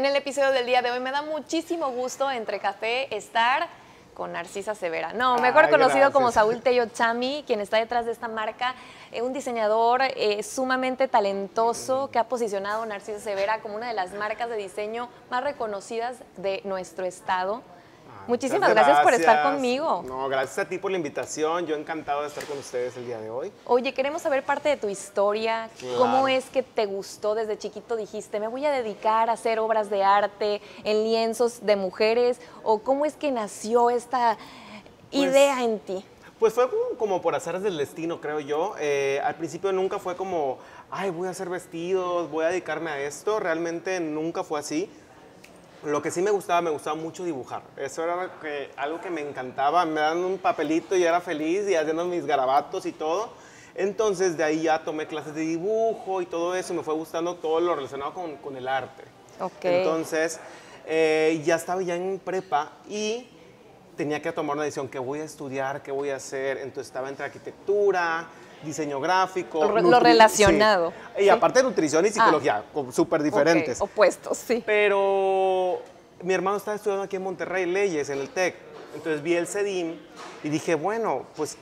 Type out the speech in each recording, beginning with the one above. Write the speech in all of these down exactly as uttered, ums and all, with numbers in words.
En el episodio del día de hoy me da muchísimo gusto, entre café, estar con Narciza Severa. No, mejor Ay, conocido gracias. como Saúl Tello Chami, quien está detrás de esta marca, eh, un diseñador eh, sumamente talentoso que ha posicionado a Narciza Severa como una de las marcas de diseño más reconocidas de nuestro estado. Ah, Muchísimas gracias. gracias por estar conmigo. No, gracias a ti por la invitación. Yo encantado de estar con ustedes el día de hoy. Oye, queremos saber parte de tu historia. Claro. ¿Cómo es que te gustó desde chiquito? Dijiste, me voy a dedicar a hacer obras de arte en lienzos de mujeres. ¿O cómo es que nació esta pues, idea en ti? Pues fue como, como por azares del destino, creo yo. Eh, al principio nunca fue como, ay, voy a hacer vestidos, voy a dedicarme a esto. Realmente nunca fue así. Lo que sí me gustaba, me gustaba mucho dibujar. Eso era lo que, algo que me encantaba. Me daban un papelito y era feliz y haciendo mis garabatos y todo. Entonces, de ahí ya tomé clases de dibujo y todo eso. Me fue gustando todo lo relacionado con, con el arte. Okay. Entonces, eh, ya estaba ya en prepa y tenía que tomar una decisión. ¿Qué voy a estudiar? ¿Qué voy a hacer? Entonces, estaba entre arquitectura, diseño gráfico. Lo, lo relacionado. Sí. Y ¿sí? aparte nutrición y psicología, ah, súper diferentes. Okay, opuestos, sí. Pero mi hermano estaba estudiando aquí en Monterrey Leyes, en el TEC. Entonces vi el CEDIM y dije, bueno, pues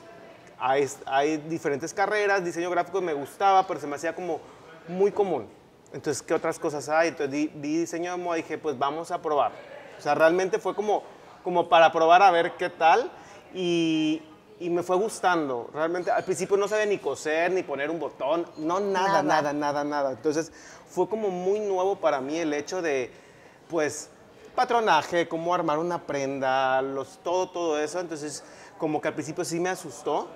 hay, hay diferentes carreras, diseño gráfico me gustaba, pero se me hacía como muy común. Entonces, ¿qué otras cosas hay? Entonces di, di diseño de moda y dije, pues vamos a probar. O sea, realmente fue como, como para probar a ver qué tal y... Y me fue gustando, realmente. Al principio no sabía ni coser, ni poner un botón, no, nada, nada, nada, nada, nada. Entonces, fue como muy nuevo para mí el hecho de, pues, patronaje, cómo armar una prenda, los, todo, todo eso. Entonces, como que al principio sí me asustó,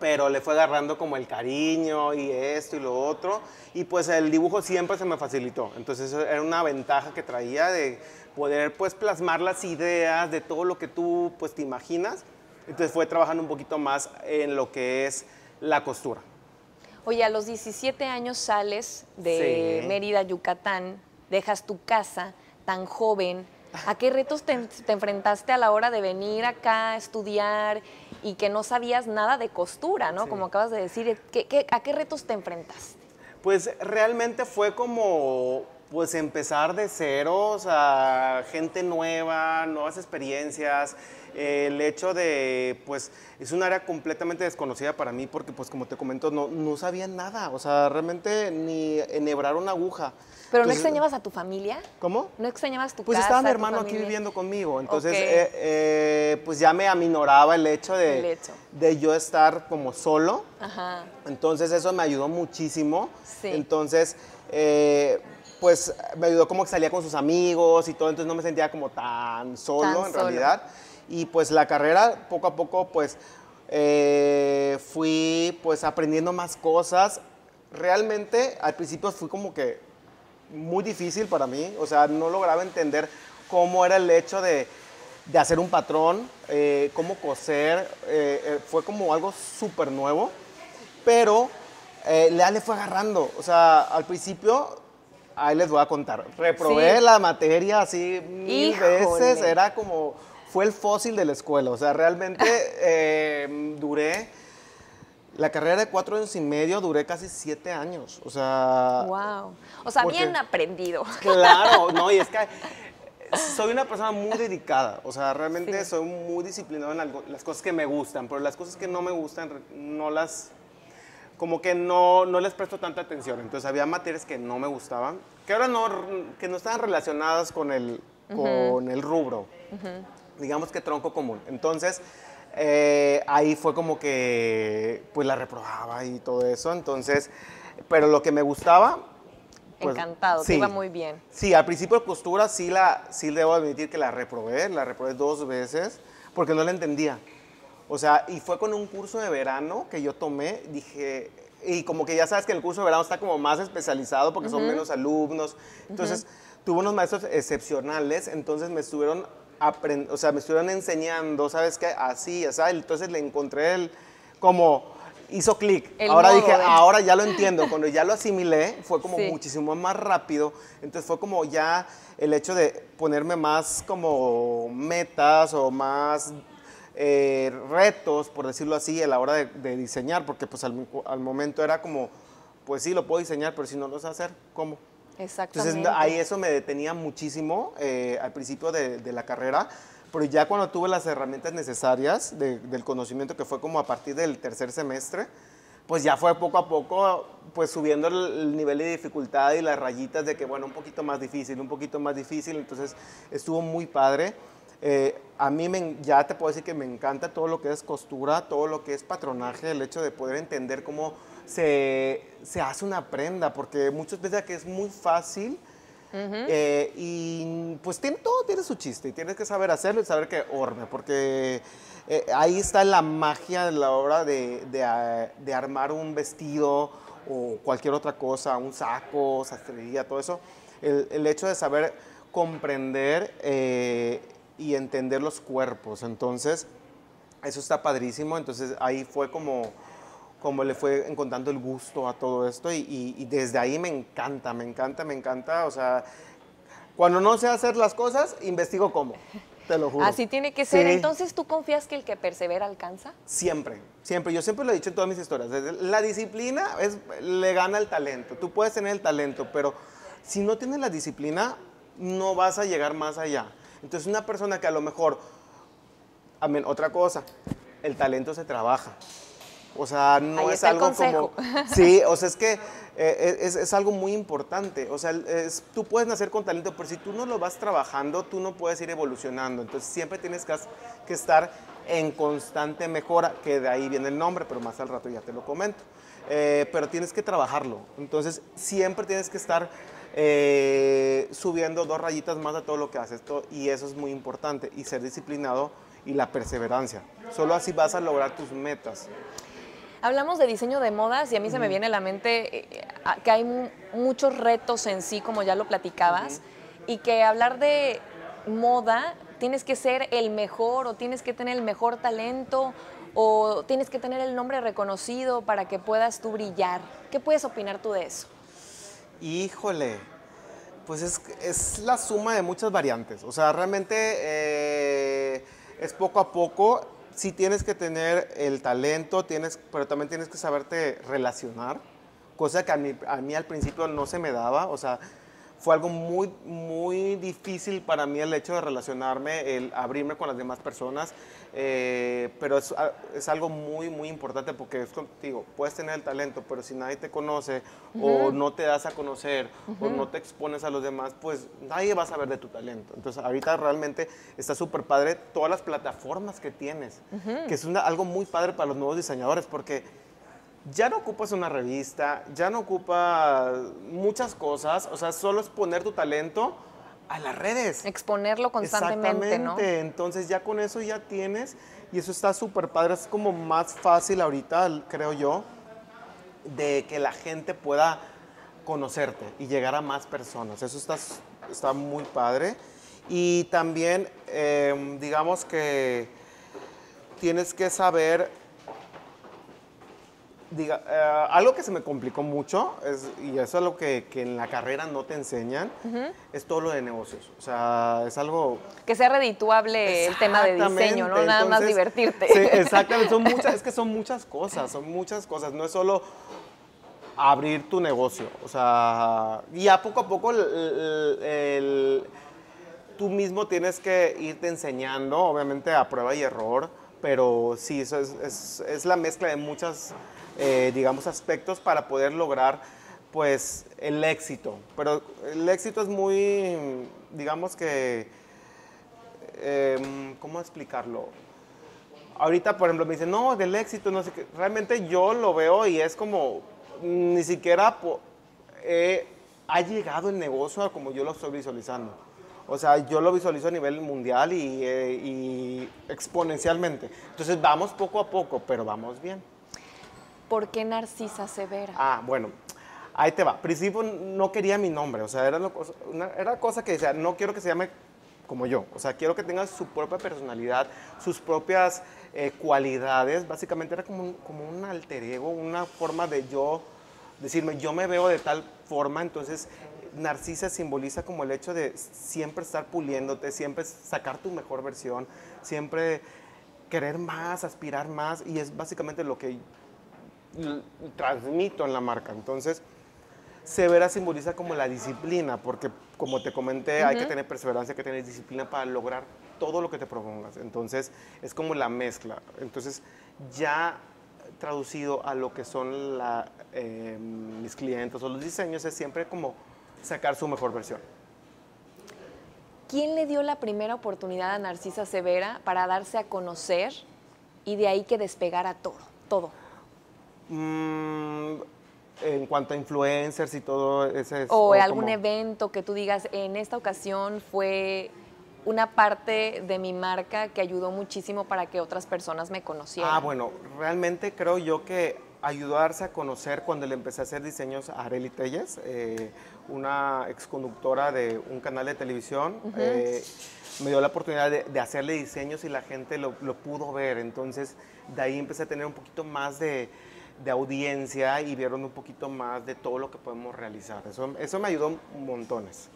pero le fue agarrando como el cariño y esto y lo otro. Y, pues, el dibujo siempre se me facilitó. Entonces, eso era una ventaja que traía de poder, pues, plasmar las ideas de todo lo que tú, pues, te imaginas. Entonces fue trabajando un poquito más en lo que es la costura. Oye, a los diecisiete años sales de sí. Mérida, Yucatán, dejas tu casa tan joven. ¿A qué retos te, te enfrentaste a la hora de venir acá a estudiar y que no sabías nada de costura, ¿no? Sí. Como acabas de decir, ¿qué, qué, ¿a qué retos te enfrentaste? Pues realmente fue como pues, empezar de cero, o sea, gente nueva, nuevas experiencias. El hecho de, pues, es un área completamente desconocida para mí porque, pues, como te comento, no, no sabía nada. O sea, realmente ni enhebrar una aguja. ¿Pero entonces, no extrañabas a tu familia? ¿Cómo? ¿No extrañabas tu pues casa? Pues estaba mi hermano aquí viviendo conmigo. Entonces, okay. eh, eh, pues ya me aminoraba el hecho de, el hecho de yo estar como solo. Ajá. Entonces, eso me ayudó muchísimo. Sí. Entonces, eh, pues, me ayudó como que salía con sus amigos y todo. Entonces, no me sentía como tan solo tan en solo. realidad. Y pues la carrera poco a poco pues eh, fui pues aprendiendo más cosas. Realmente al principio fue como que muy difícil para mí, o sea, no lograba entender cómo era el hecho de, de hacer un patrón, eh, cómo coser, eh, eh, fue como algo súper nuevo, pero eh, ya le fue agarrando, o sea, al principio... Ahí les voy a contar. Reprobé sí. la materia así mil Híjole. veces. Era como... Fue el fósil de la escuela. O sea, realmente eh, duré... La carrera de cuatro años y medio duré casi siete años. O sea... Wow. O sea, porque, bien aprendido. Claro. No, y es que soy una persona muy dedicada. O sea, realmente sí. soy muy disciplinado en algo, las cosas que me gustan. Pero las cosas que no me gustan, no las... como que no, no les presto tanta atención. Entonces, había materias que no me gustaban, que ahora no, que no estaban relacionadas con el, uh-huh. con el rubro. Uh-huh. Digamos que tronco común. Entonces, eh, ahí fue como que, pues, la reprobaba y todo eso. Entonces, pero lo que me gustaba... Pues, Encantado, sí, te iba muy bien. Sí, al principio de costura sí, la, sí debo admitir que la reprobé. La reprobé dos veces porque no la entendía. O sea, y fue con un curso de verano que yo tomé, dije, y como que ya sabes que el curso de verano está como más especializado porque uh-huh. son menos alumnos. Entonces, uh-huh. tuve unos maestros excepcionales, entonces me estuvieron, o sea, me estuvieron enseñando, ¿sabes qué? Así, ¿sabes? Entonces le encontré el, como, hizo clic. Ahora modo, dije, ¿eh? ahora ya lo entiendo. Cuando ya lo asimilé, fue como sí. muchísimo más rápido. Entonces, fue como ya el hecho de ponerme más como metas o más... Eh, retos, por decirlo así, a la hora de, de diseñar, porque pues al, al momento era como, pues sí, lo puedo diseñar, pero si no lo sé hacer, ¿cómo? Exactamente. Entonces, ahí eso me detenía muchísimo eh, al principio de, de la carrera, pero ya cuando tuve las herramientas necesarias de, del conocimiento, que fue como a partir del tercer semestre, pues ya fue poco a poco pues subiendo el nivel de dificultad y las rayitas de que, bueno, un poquito más difícil, un poquito más difícil, entonces estuvo muy padre. Eh, a mí me, ya te puedo decir que me encanta todo lo que es costura, todo lo que es patronaje, el hecho de poder entender cómo se, se hace una prenda, porque muchos piensan que es muy fácil. Uh-huh. eh, y pues tiene, todo tiene su chiste y tienes que saber hacerlo y saber que horme, porque eh, ahí está la magia de la hora de, de, de armar un vestido o cualquier otra cosa, un saco, sastrería, todo eso. El, el hecho de saber comprender eh, y entender los cuerpos, entonces eso está padrísimo. Entonces ahí fue como... como le fue encontrando el gusto a todo esto y, y, y desde ahí me encanta, me encanta, me encanta. O sea, cuando no sé hacer las cosas, investigo cómo, te lo juro. Así tiene que ser. Sí. Entonces, ¿tú confías que el que persevera alcanza? Siempre, siempre. Yo siempre lo he dicho en todas mis historias. La disciplina es, le gana el talento. Tú puedes tener el talento, pero si no tienes la disciplina, no vas a llegar más allá. Entonces, una persona que a lo mejor... A mí, otra cosa, el talento se trabaja. O sea, no es algo como... Sí, o sea, es que eh, es, es algo muy importante. O sea, es, tú puedes nacer con talento, pero si tú no lo vas trabajando, tú no puedes ir evolucionando. Entonces, siempre tienes que, que estar en constante mejora, que de ahí viene el nombre, pero más al rato ya te lo comento. Eh, pero tienes que trabajarlo. Entonces, siempre tienes que estar eh, subiendo dos rayitas más a todo lo que haces. Todo, y eso es muy importante. Y ser disciplinado y la perseverancia. Solo así vas a lograr tus metas. Hablamos de diseño de modas y a mí uh-huh. se me viene a la mente que hay muchos retos en sí, como ya lo platicabas, uh-huh. y que hablar de moda tienes que ser el mejor o tienes que tener el mejor talento o tienes que tener el nombre reconocido para que puedas tú brillar. ¿Qué puedes opinar tú de eso? Híjole, pues es, es la suma de muchas variantes. O sea, realmente eh, es poco a poco. Sí tienes que tener el talento, tienes, pero también tienes que saberte relacionar, cosa que a mí, a mí al principio no se me daba. O sea, fue algo muy, muy difícil para mí el hecho de relacionarme, el abrirme con las demás personas, eh, pero es, es algo muy, muy importante porque es contigo. Puedes tener el talento, pero si nadie te conoce uh-huh. o no te das a conocer uh-huh. o no te expones a los demás, pues nadie va a saber de tu talento. Entonces, ahorita realmente está súper padre todas las plataformas que tienes, uh-huh. que es una, algo muy padre para los nuevos diseñadores porque... Ya no ocupas una revista, ya no ocupas muchas cosas, o sea, solo es poner tu talento a las redes. Exponerlo constantemente. Exactamente, ¿no? Entonces ya con eso ya tienes, y eso está súper padre, es como más fácil ahorita, creo yo, de que la gente pueda conocerte y llegar a más personas. Eso está, está muy padre. Y también, eh, digamos que tienes que saber... Diga, eh, algo que se me complicó mucho, es, y eso es lo que, que en la carrera no te enseñan, uh-huh. es todo lo de negocios. O sea, es algo... Que sea redituable el tema de diseño, no nada Entonces, más divertirte. Sí, exactamente. Son muchas, es que son muchas cosas, son muchas cosas. No es solo abrir tu negocio. O sea, y a poco a poco el, el, el, tú mismo tienes que irte enseñando, obviamente a prueba y error, pero sí, eso es, es, es la mezcla de muchas... Eh, digamos, aspectos para poder lograr, pues, el éxito. Pero el éxito es muy, digamos que, eh, ¿cómo explicarlo? Ahorita, por ejemplo, me dicen, no, del éxito, no sé qué. Realmente yo lo veo y es como, ni siquiera eh, ha llegado el negocio a como yo lo estoy visualizando. O sea, yo lo visualizo a nivel mundial y, eh, y exponencialmente. Entonces, vamos poco a poco, pero vamos bien. ¿Por qué Narciza Severa? Ah, bueno, ahí te va. Al principio no quería mi nombre, o sea, era, lo, una, era cosa que decía, no quiero que se llame como yo, o sea, quiero que tenga su propia personalidad, sus propias eh, cualidades. Básicamente era como un, como un alter ego, una forma de yo decirme, yo me veo de tal forma. Entonces, Narciza simboliza como el hecho de siempre estar puliéndote, siempre sacar tu mejor versión, siempre querer más, aspirar más, y es básicamente lo que transmito en la marca. Entonces, Severa simboliza como la disciplina, porque como te comenté, uh-huh. hay que tener perseverancia, hay que tener disciplina para lograr todo lo que te propongas. Entonces, es como la mezcla. Entonces, ya traducido a lo que son la, eh, mis clientes o los diseños, es siempre como sacar su mejor versión. ¿Quién le dio la primera oportunidad a Narciza Severa para darse a conocer y de ahí que despegara todo? todo? Mm, en cuanto a influencers y todo ese... O, o algún como... evento que tú digas, en esta ocasión fue una parte de mi marca que ayudó muchísimo para que otras personas me conocieran. Ah, bueno, realmente creo yo que ayudó a darse a conocer cuando le empecé a hacer diseños a Arely Telles, eh, una exconductora de un canal de televisión. Uh-huh. eh, me dio la oportunidad de, de hacerle diseños y la gente lo, lo pudo ver. Entonces, de ahí empecé a tener un poquito más de... de audiencia y vieron un poquito más de todo lo que podemos realizar. Eso, eso me ayudó montones.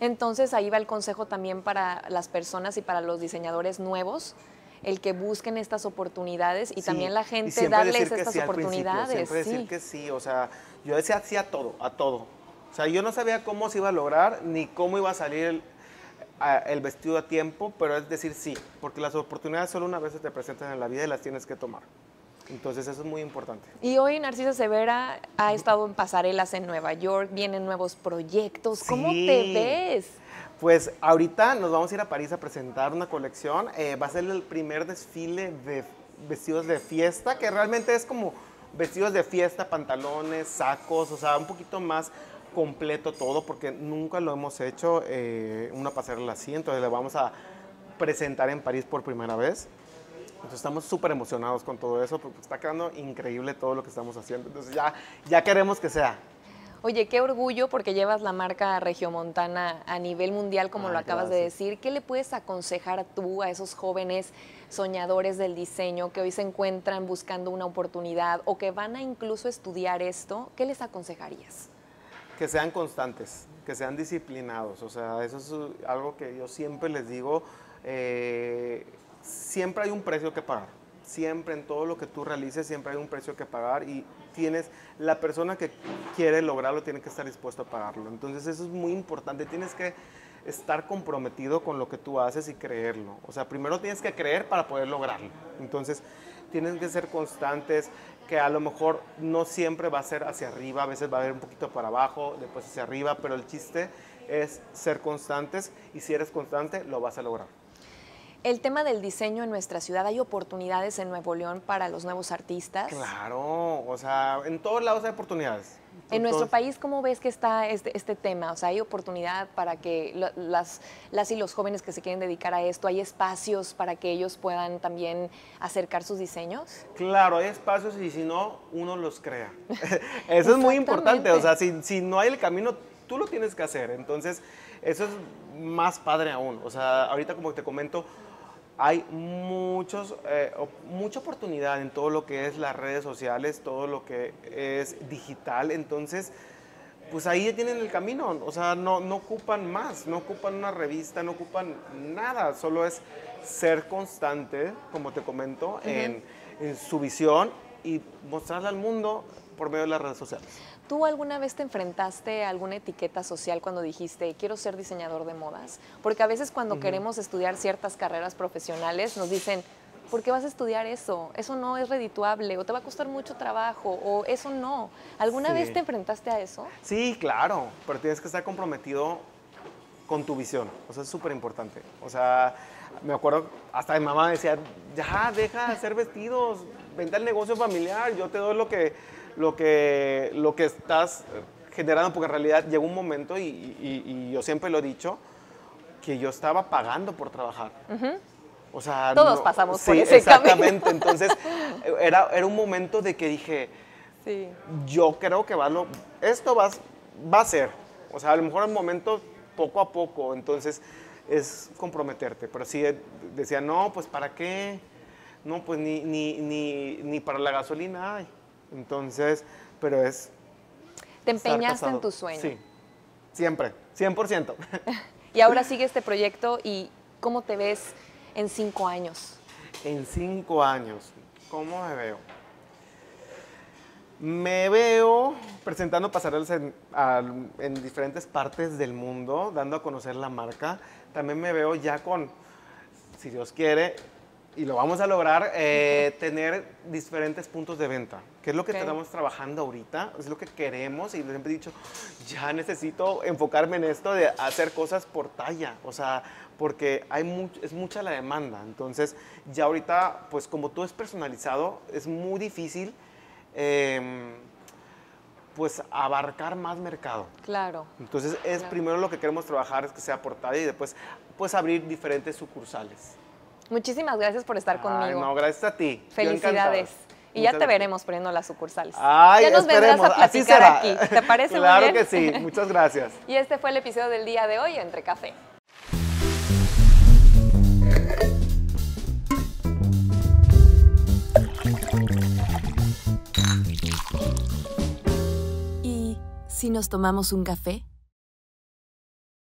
Entonces, ahí va el consejo también para las personas y para los diseñadores nuevos, el que busquen estas oportunidades y sí, también la gente darles estas sí, oportunidades. Siempre sí. decir que sí, o sea, yo decía sí a todo, a todo. O sea, yo no sabía cómo se iba a lograr ni cómo iba a salir el, a, el vestido a tiempo, pero es decir sí, porque las oportunidades solo una vez se te presentan en la vida y las tienes que tomar. Entonces, eso es muy importante. Y hoy Narciza Severa ha estado en pasarelas en Nueva York, vienen nuevos proyectos. ¿Cómo sí. te ves? Pues ahorita nos vamos a ir a París a presentar una colección. Eh, va a ser el primer desfile de vestidos de fiesta, que realmente es como vestidos de fiesta, pantalones, sacos, o sea, un poquito más completo todo, porque nunca lo hemos hecho eh, una pasarela así. Entonces, la vamos a presentar en París por primera vez. Entonces estamos súper emocionados con todo eso porque está quedando increíble todo lo que estamos haciendo. Entonces ya, ya queremos que sea. Oye, qué orgullo porque llevas la marca regiomontana a nivel mundial, como Ay, lo acabas gracias. de decir. ¿Qué le puedes aconsejar tú a esos jóvenes soñadores del diseño que hoy se encuentran buscando una oportunidad o que van a incluso estudiar esto? ¿Qué les aconsejarías? Que sean constantes, que sean disciplinados. O sea, eso es algo que yo siempre les digo. Eh, Siempre hay un precio que pagar, siempre en todo lo que tú realices siempre hay un precio que pagar y tienes, la persona que quiere lograrlo tiene que estar dispuesta a pagarlo, entonces eso es muy importante, tienes que estar comprometido con lo que tú haces y creerlo, o sea, primero tienes que creer para poder lograrlo, entonces tienes que ser constantes, que a lo mejor no siempre va a ser hacia arriba, a veces va a haber un poquito para abajo, después hacia arriba, pero el chiste es ser constantes y si eres constante lo vas a lograr. El tema del diseño en nuestra ciudad, ¿hay oportunidades en Nuevo León para los nuevos artistas? Claro, o sea, en todos lados hay oportunidades. En, en nuestro país, ¿cómo ves que está este, este tema? O sea, ¿hay oportunidad para que lo, las, las y los jóvenes que se quieren dedicar a esto, hay espacios para que ellos puedan también acercar sus diseños? Claro, hay espacios y si no, uno los crea. Eso es muy importante, o sea, si, si no hay el camino, tú lo tienes que hacer. Entonces, eso es más padre aún. O sea, ahorita como te comento, hay muchos, eh, mucha oportunidad en todo lo que es las redes sociales, todo lo que es digital, entonces, pues ahí ya tienen el camino, o sea, no, no ocupan más, no ocupan una revista, no ocupan nada, solo es ser constante, como te comento, uh-huh. en, en su visión y mostrarla al mundo por medio de las redes sociales. ¿Tú alguna vez te enfrentaste a alguna etiqueta social cuando dijiste, quiero ser diseñador de modas? Porque a veces cuando uh-huh. queremos estudiar ciertas carreras profesionales nos dicen, ¿por qué vas a estudiar eso? Eso no es redituable, o te va a costar mucho trabajo, o eso no. ¿Alguna sí. vez te enfrentaste a eso? Sí, claro, pero tienes que estar comprometido con tu visión, o sea, es súper importante. O sea, me acuerdo, hasta mi mamá decía, ya, deja de hacer vestidos, vente al negocio familiar, yo te doy lo que... Lo que, lo que estás generando, porque en realidad llegó un momento, y, y, y yo siempre lo he dicho, que yo estaba pagando por trabajar. Uh-huh. O sea, todos no, pasamos sí, por ese exactamente. camino. Entonces, era, era un momento de que dije, sí. yo creo que va lo, esto va, va a ser. O sea, a lo mejor en momentos poco a poco, entonces es comprometerte. Pero sí decía, no, pues ¿para qué? No, pues ni, ni, ni, ni para la gasolina hay. Entonces, pero es... Te empeñaste en tu sueño. Sí, siempre, cien por ciento. Y ahora sigue este proyecto y ¿cómo te ves en cinco años? En cinco años, ¿cómo me veo? Me veo presentando pasarelas en, a, en diferentes partes del mundo, dando a conocer la marca. También me veo ya con, si Dios quiere, y lo vamos a lograr, eh, uh-huh. tener diferentes puntos de venta, que es lo que okay. estamos trabajando ahorita, es lo que queremos. Y siempre he dicho, ya necesito enfocarme en esto de hacer cosas por talla, o sea, porque hay much, es mucha la demanda. Entonces, ya ahorita, pues como todo es personalizado, es muy difícil eh, pues abarcar más mercado. Claro. Entonces, es claro. primero lo que queremos trabajar es que sea por talla y después pues abrir diferentes sucursales. Muchísimas gracias por estar Ay, conmigo. No, gracias a ti. Felicidades. Y muchas ya te gracias. Veremos poniendo las sucursales. Ay, ya nos esperemos. Vendrás a platicar aquí. ¿Te parece claro muy bien? Claro que sí. Muchas gracias. Y este fue el episodio del día de hoy, Entre Café. ¿Y si nos tomamos un café?